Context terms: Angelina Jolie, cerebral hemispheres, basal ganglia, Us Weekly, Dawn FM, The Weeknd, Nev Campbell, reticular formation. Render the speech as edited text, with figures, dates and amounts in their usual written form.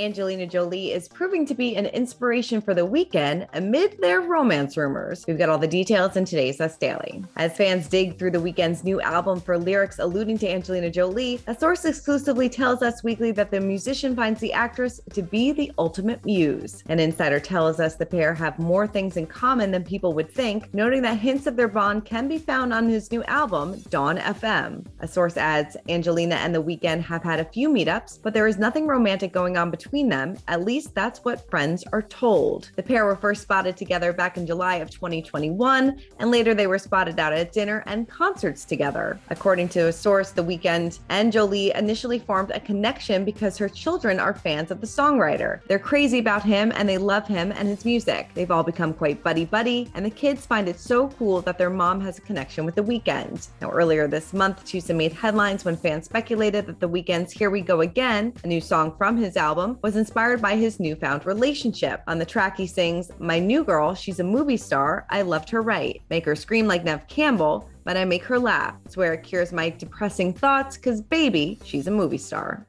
Angelina Jolie is proving to be an inspiration for The Weeknd amid their romance rumors. We've got all the details in today's Us Daily. As fans dig through The Weeknd's new album for lyrics alluding to Angelina Jolie, a source exclusively tells Us Weekly that the musician finds the actress to be the ultimate muse. An insider tells us the pair have more things in common than people would think, noting that hints of their bond can be found on his new album, Dawn FM. A source adds, Angelina and The Weeknd have had a few meetups, but there is nothing romantic going on between them. At least that's what friends are told. The pair were first spotted together back in July of 2021, and later they were spotted out at dinner and concerts together. According to a source, The Weeknd and Jolie initially formed a connection because her children are fans of the songwriter. They're crazy about him and they love him and his music. They've all become quite buddy-buddy, and the kids find it so cool that their mom has a connection with The Weeknd. Now, earlier this month, Tuesday made headlines when fans speculated that The Weeknd's Here We Go Again, a new song from his album, was inspired by his newfound relationship. On the track, he sings, "My new girl, she's a movie star. I loved her right. Make her scream like Nev Campbell, but I make her laugh. Swear it cures my depressing thoughts, 'cause baby, she's a movie star."